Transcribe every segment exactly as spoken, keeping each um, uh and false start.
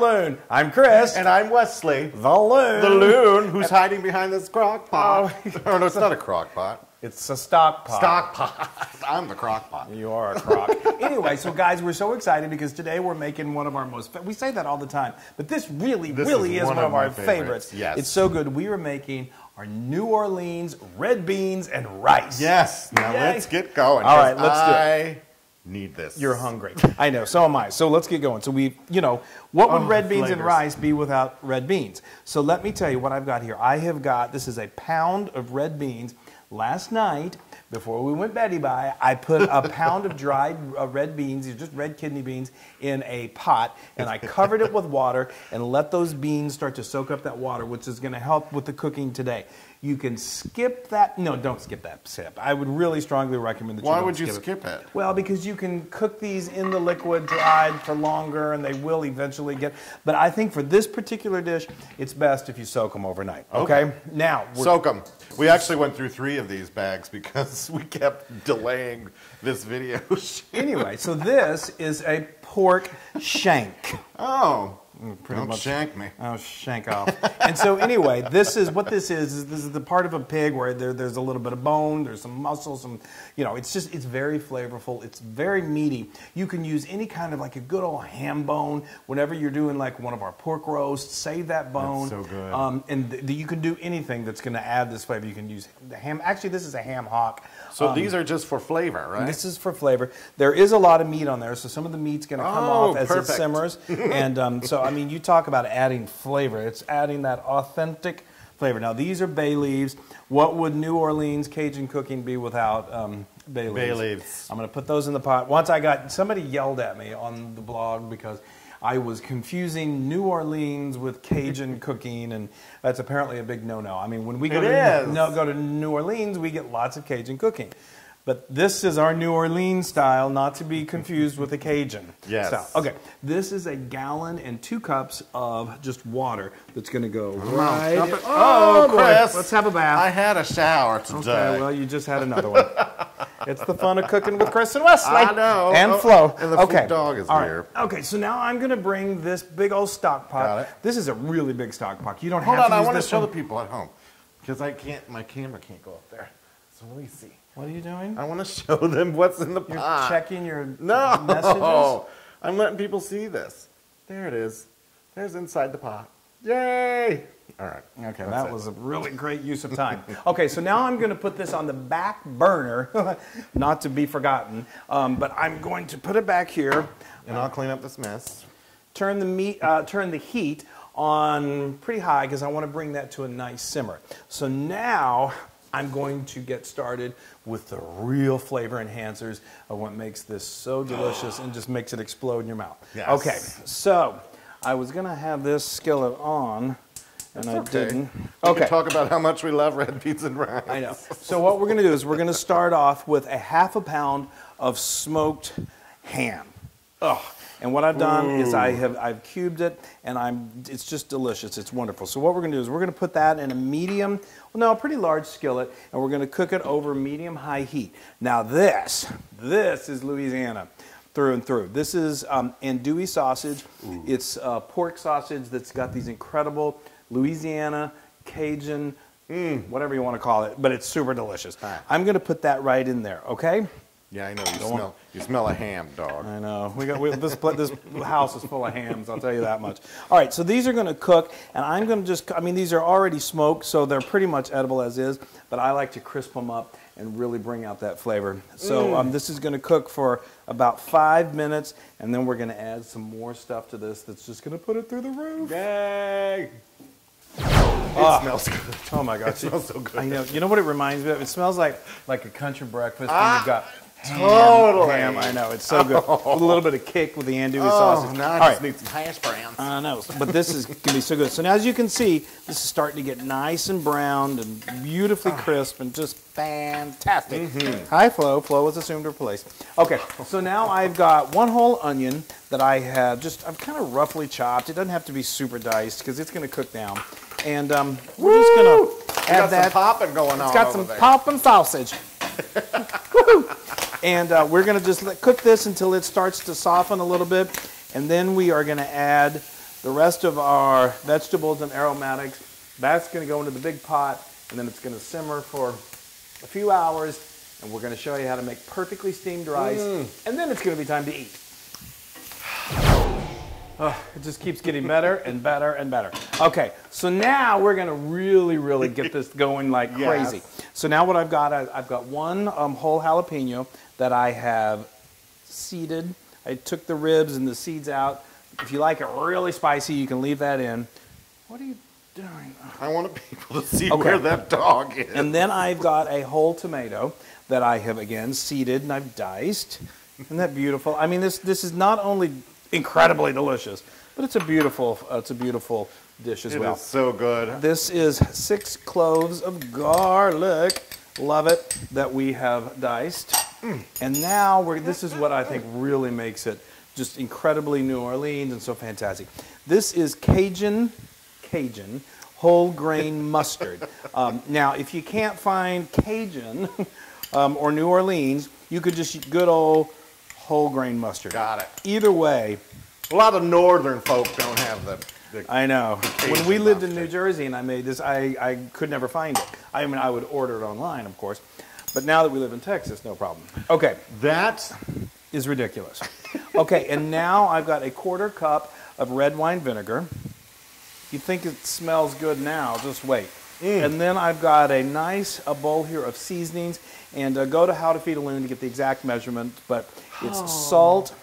Loon. I'm Chris. And I'm Wesley. The Loon. The Loon, who's hiding behind this crock pot. Oh, oh no, it's not a crock pot. It's a stock pot. Stock pot. I'm the crock pot. You are a crock. Anyway, so guys, we're so excited because today we're making one of our most, we say that all the time, but this really, this really is, is one, one of, of our favorites. favorites. Yes. It's so good. We are making our New Orleans red beans and rice. Yes. Now Yay. let's get going. All right, let's I... do it. need this. You're hungry. I know, so am I. So let's get going. So we, you know, what would oh, red beans flavors. and rice be without red beans? So let me tell you what I've got here. I have got, this is a pound of red beans. Last night, before we went Betty by, I put a pound of dried uh, red beans, these are just red kidney beans, in a pot, and I covered it with water and let those beans start to soak up that water, which is going to help with the cooking today. You can skip that. No, don't skip that sip. I would really strongly recommend that you don't skip it. Why would you skip it? Well, because you can cook these in the liquid, dried for longer, and they will eventually get. But I think for this particular dish, it's best if you soak them overnight. Okay? okay. Now, we're, soak them. We actually went through three of these bags because we kept delaying this video. Anyway, so this is a pork shank. Oh. Pretty Don't much. shank me. Oh, shank off. And so anyway, this is what this is, is this is the part of a pig where there, there's a little bit of bone, there's some muscle, some, you know, it's just, it's very flavorful, it's very meaty. You can use any kind of like a good old ham bone, whenever you're doing like one of our pork roasts, save that bone. That's so good. Um, and th you can do anything that's going to add this flavor. You can use the ham, actually this is a ham hock. So um, these are just for flavor, right? This is for flavor. There is a lot of meat on there, so some of the meat's going to come oh, off as perfect. it simmers. And um, so I mean, you talk about adding flavor. It's adding that authentic flavor. Now, these are bay leaves. What would New Orleans Cajun cooking be without um, bay leaves? Bay leaves. I'm going to put those in the pot. Once I got, somebody yelled at me on the blog because I was confusing New Orleans with Cajun cooking, and that's apparently a big no-no. I mean, when we go to, no, go to New Orleans, we get lots of Cajun cooking. But this is our New Orleans style, not to be confused with a Cajun yes. style. Okay, this is a gallon and two cups of just water that's going to go right. right. It. Oh, oh Chris, boy. Let's have a bath. I had a shower today. Okay, well, you just had another one. It's the fun of cooking with Chris and Wesley. I know. And oh, Flo. And the okay. dog is All right. here. Okay, so now I'm going to bring this big old stock pot. This is a really big stock pot. You don't Hold have on, to Hold on, I want to show one. the people at home because I can't. My camera can't go up there. So let me see. What are you doing? I want to show them what's in the You're pot. You're checking your no. messages? I'm letting people see this. There it is. There's inside the pot. Yay! All right. Okay, That's that it. was a really great use of time. Okay, so now I'm going to put this on the back burner, not to be forgotten, um, but I'm going to put it back here. And uh, I'll clean up this mess. Turn the, meat, uh, turn the heat on pretty high because I want to bring that to a nice simmer. So now I'm going to get started with the real flavor enhancers of what makes this so delicious and just makes it explode in your mouth. Yes. Okay, so I was going to have this skillet on, and That's I okay. didn't. We okay. can talk about how much we love red beans and rice. I know. So what we're going to do is we're going to start off with a half a pound of smoked ham. Ugh. And what I've done Ooh. is I have I've cubed it, and I'm it's just delicious. It's wonderful. So what we're going to do is we're going to put that in a medium, well, no, a pretty large skillet, and we're going to cook it over medium-high heat. Now this, this is Louisiana through and through. This is um, andouille sausage. Ooh. It's uh, pork sausage that's got these incredible Louisiana, Cajun, mm, whatever you want to call it, but it's super delicious. Right. I'm going to put that right in there, okay? Yeah, I know. You smell, you smell a ham, dog. I know. We got we, this, this house is full of hams, I'll tell you that much. All right, so these are going to cook, and I'm going to just, I mean, these are already smoked, so they're pretty much edible as is, but I like to crisp them up and really bring out that flavor. So um, this is going to cook for about five minutes, and then we're going to add some more stuff to this that's just going to put it through the roof. Yay! It oh. smells good. Oh, my gosh. It smells so good. I know. You know what it reminds me of? It smells like, like a country breakfast ah. when you've got Ham, totally. Ham, I know. It's so good. Oh. With a little bit of kick with the andouille oh, sausage. Now I just right. need some hash browns. I know. But this is going to be so good. So now as you can see, this is starting to get nice and browned and beautifully crisp and just fantastic. Mm-hmm. Hi, Flo. Flo was assumed to replace. Okay. So now I've got one whole onion that I have just, I've kind of roughly chopped. It doesn't have to be super diced because it's going to cook down. And um, we're Woo! just going to add got that. some popping going it's on It's got some popping sausage. Woo! And uh, we're going to just let, cook this until it starts to soften a little bit. And then we are going to add The rest of our vegetables and aromatics, that's going to go into the big pot, and then it's going to simmer for a few hours, and we're going to show you how to make perfectly steamed rice, mm. and then it's going to be time to eat. Oh, it just keeps getting better and better and better. Okay, so now we're going to really, really get this going like yes. crazy. So now what I've got, I've got one um, whole jalapeno that I have seeded. I took the ribs and the seeds out. If you like it really spicy, you can leave that in. What are you doing? I want people to see okay. where that dog is. And then I've got a whole tomato that I have, again, seeded and I've diced. Isn't that beautiful? I mean, this this is not only incredibly delicious, but it's a beautiful uh, it's a beautiful dish as it well. It is so good. This is six cloves of garlic, love it, that we have diced. Mm. And now we're this is what I think really makes it just incredibly New Orleans and so fantastic. This is Cajun Cajun whole grain mustard. Um, now, if you can't find Cajun um, or New Orleans, you could just eat good old whole grain mustard. Got it. Either way. A lot of northern folk don't have the, the I know. The when we lived mustard. in New Jersey and I made this, I, I could never find it. I mean, I would order it online, of course. But now that we live in Texas, no problem. Okay. That is ridiculous. Okay, and now I've got a quarter cup of red wine vinegar. You think it smells good now, just wait. Mm. And then I've got a nice a bowl here of seasonings. And uh, go to How to Feed a Loon to get the exact measurement. But it's oh. salt,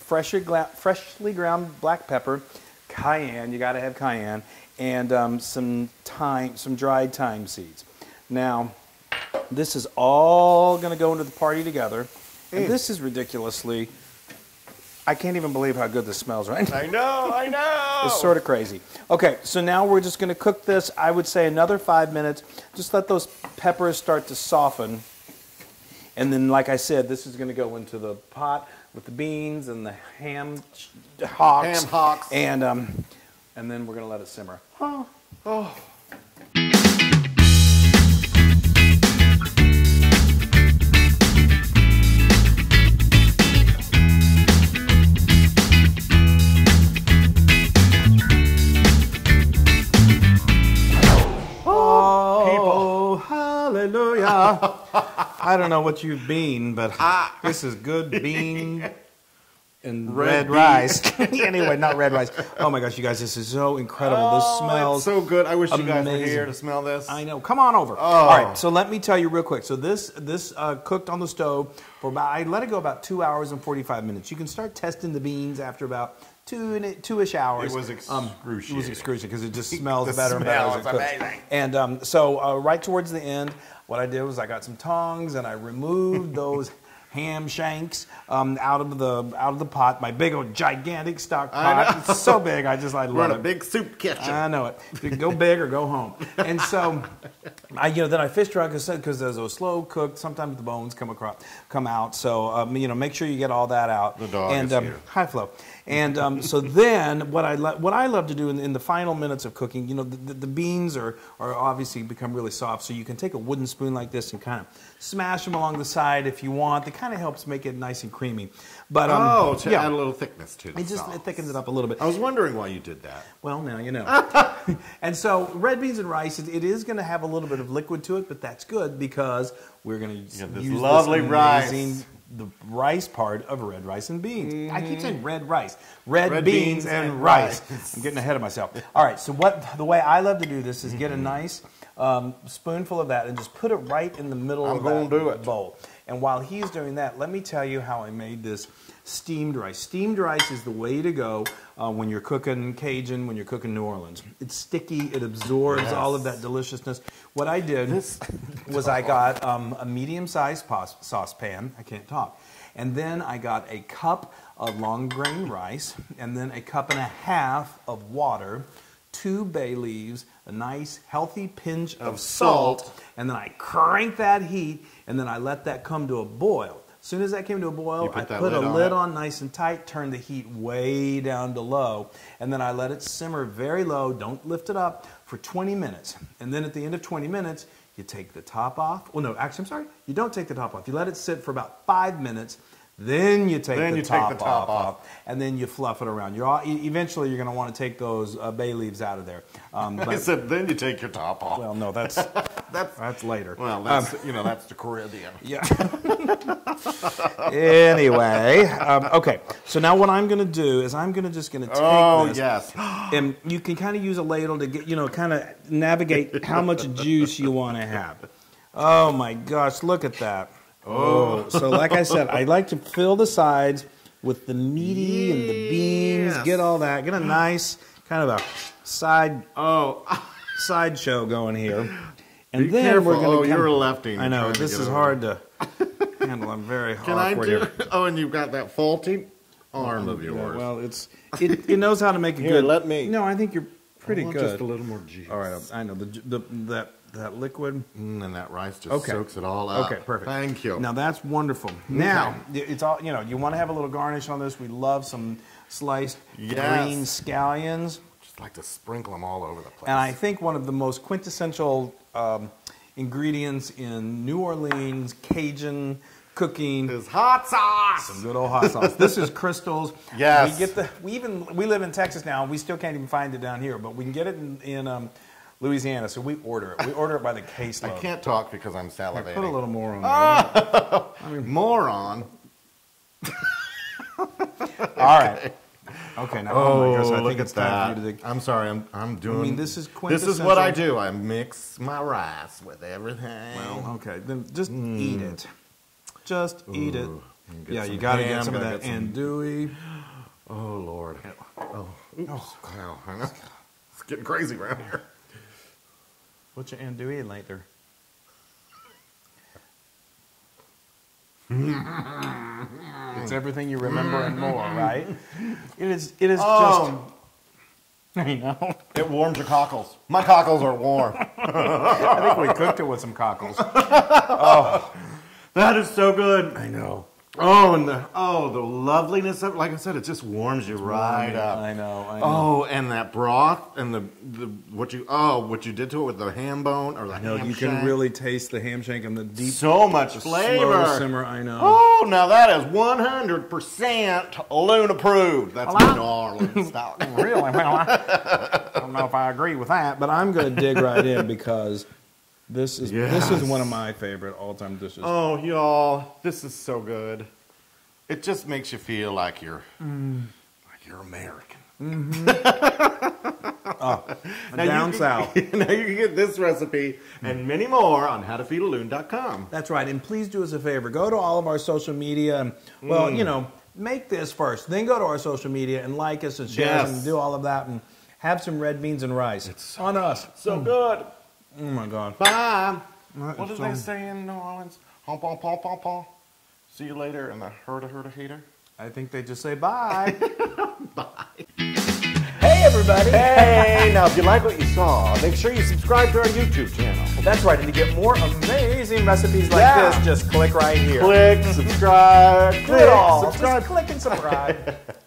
freshly, freshly ground black pepper, cayenne, you gotta have cayenne, and um, some thyme, some dried thyme seeds. Now, this is all gonna go into the party together. Mm. And this is ridiculously, I can't even believe how good this smells right now. I know, I know. It's sort of crazy. Okay, so now we're just gonna cook this, I would say another five minutes. Just let those peppers start to soften. And then, like I said, this is going to go into the pot with the beans and the ham hocks. Ham hocks. And, um, and then we're going to let it simmer. Oh. Oh. I don't know what you've been, but ah. this is good bean yeah. and red, red rice. Anyway, not red rice. Oh my gosh, you guys, this is so incredible. Oh, this smells it's so good. I wish amazing. you guys were here to smell this. I know. Come on over. Oh. All right, so let me tell you real quick. So this this uh, cooked on the stove for about, I let it go about two hours and forty-five minutes. You can start testing the beans after about two two-ish hours. It was excruciating. Um, it was excruciating because it just smells the better smell and better as it cooks. Amazing. And um, so uh, right towards the end, what I did was I got some tongs and I removed those ham shanks um, out of the out of the pot. My big old gigantic stock pot. It's so big. I just I love it. We're in a big soup kitchen. I know it. You can go big or go home. And so, I you know then I fished around because those are slow cooked. Sometimes the bones come across, come out. So um, you know make sure you get all that out. The dog and, is um, here. Hi Flo. And um, so then what I what I love to do in, in the final minutes of cooking, you know the, the, the beans are are obviously become really soft. So you can take a wooden spoon like this and kind of smash them along the side if you want. The kind of helps make it nice and creamy, but um, oh, to yeah, add a little thickness to it. It just it thickens it up a little bit. I was wondering why you did that. Well, now you know. And so red beans and rice, it, it is going to have a little bit of liquid to it, but that's good because we're going to use lovely this rice. The rice part of red rice and beans. Mm-hmm. I keep saying red rice, red, red beans, beans and, and rice. rice. I'm getting ahead of myself. All right, so what the way I love to do this is get a nice um, spoonful of that and just put it right in the middle I'm of gonna that do it. bowl. And while he's doing that, let me tell you how I made this steamed rice. Steamed rice is the way to go uh, when you're cooking Cajun, when you're cooking New Orleans. It's sticky. It absorbs yes. all of that deliciousness. What I did this was I got um, a medium-sized saucepan. I can't talk. And then I got a cup of long grain rice and then a cup and a half of water, two bay leaves, a nice healthy pinch of, of salt, salt, and then I crank that heat, and then I let that come to a boil. As soon as that came to a boil, put I put lid a on lid it. on nice and tight, turned the heat way down to low, and then I let it simmer very low, don't lift it up, for twenty minutes. And then at the end of twenty minutes, you take the top off. Well, no, actually, I'm sorry, you don't take the top off. You let it sit for about five minutes, Then you take then the you top, take the top off, off, and then you fluff it around. You're all, eventually you're going to want to take those uh, bay leaves out of there. Um, but, I said then you take your top off. Well, no, that's that's, that's later. Well, that's um, you know that's the Caribbean. Yeah. Anyway, um, okay. So now what I'm going to do is I'm going to just going to take oh, this. Oh yes. And you can kind of use a ladle to get you know kind of navigate how much juice you want to have. Oh my gosh! Look at that. Oh, so like I said, I like to fill the sides with the meaty yes. and the beans. Get all that. Get a nice kind of a side oh sideshow going here. And Be then careful. we're going to. Oh, you're a lefty. I know this is hard to handle. I'm very Can awkward I do, here. Oh, and you've got that faulty arm oh, of yours. Yeah, well, it's it, it knows how to make a here, good. Let me. No, I think you're pretty I want good. Just a little more juice. All right, I know the the that. That liquid. Mm, and that rice just okay. soaks it all up. Okay, perfect. Thank you. Now that's wonderful. Now, it's all, you know, you want to have a little garnish on this. We love some sliced yes. green scallions. Just like to sprinkle them all over the place. And I think one of the most quintessential um, ingredients in New Orleans Cajun cooking is hot sauce. Some good old hot sauce. This is Crystal's. Yes. We get the, we even, we live in Texas now. We still can't even find it down here, but we can get it in, in um, Louisiana, so we order it. We order it by the case load. I can't talk because I'm salivating. Here, put a little more on oh! I mean, moron. All right. Okay, now oh, oh my gosh, I look think it's time for you to dig. I'm sorry, I'm, I'm doing... I mean, this is quintessential. This is what I do. I mix my rice with everything. Well, okay, then just mm. eat it. Just Ooh, eat it. Yeah, you got to get some of that andouille. Oh, Lord. Oh, oh wow. I know. It's getting crazy around here. What's your andouille later? It's everything you remember and more, right? It is. It is oh. just. I know. It warms your cockles. My cockles are warm. I think we cooked it with some cockles. Oh, that is so good. I know. Oh, and the oh the loveliness of, like I said, it just warms you right up. I know, I know. Oh, and that broth and the the what you oh what you did to it with the ham bone or the ham shank. You can really taste the ham shank and the deep so much flavor. Slow simmer, I know. Oh, now that is one hundred percent Loon approved. That's well, New Orleans style. Really? Well, I, I don't know if I agree with that, but I'm going to dig right in because. This is yes. this is one of my favorite all-time dishes. Oh, y'all, this is so good. It just makes you feel like you're mm. like you're American. Mm-hmm. oh, now down south. Can, now you can get this recipe mm. and many more on how to feed a loon dot com. That's right, and please do us a favor. Go to all of our social media. And, well, mm. you know, make this first, then go to our social media and like us and share yes. us and do all of that and have some red beans and rice. It's so on us. So mm. good. Oh my God. Bye. That what do so... they say in New Orleans? Hom, pom, pom, pom, pom. See you later and the herda, herda, hater. I think they just say bye. Bye. Hey, everybody. Hey. Now, if you like what you saw, make sure you subscribe to our YouTube channel. That's right. And to get more amazing recipes like yeah. this, just click right here. Click, subscribe, click, click all. Subscribe. Just click and subscribe.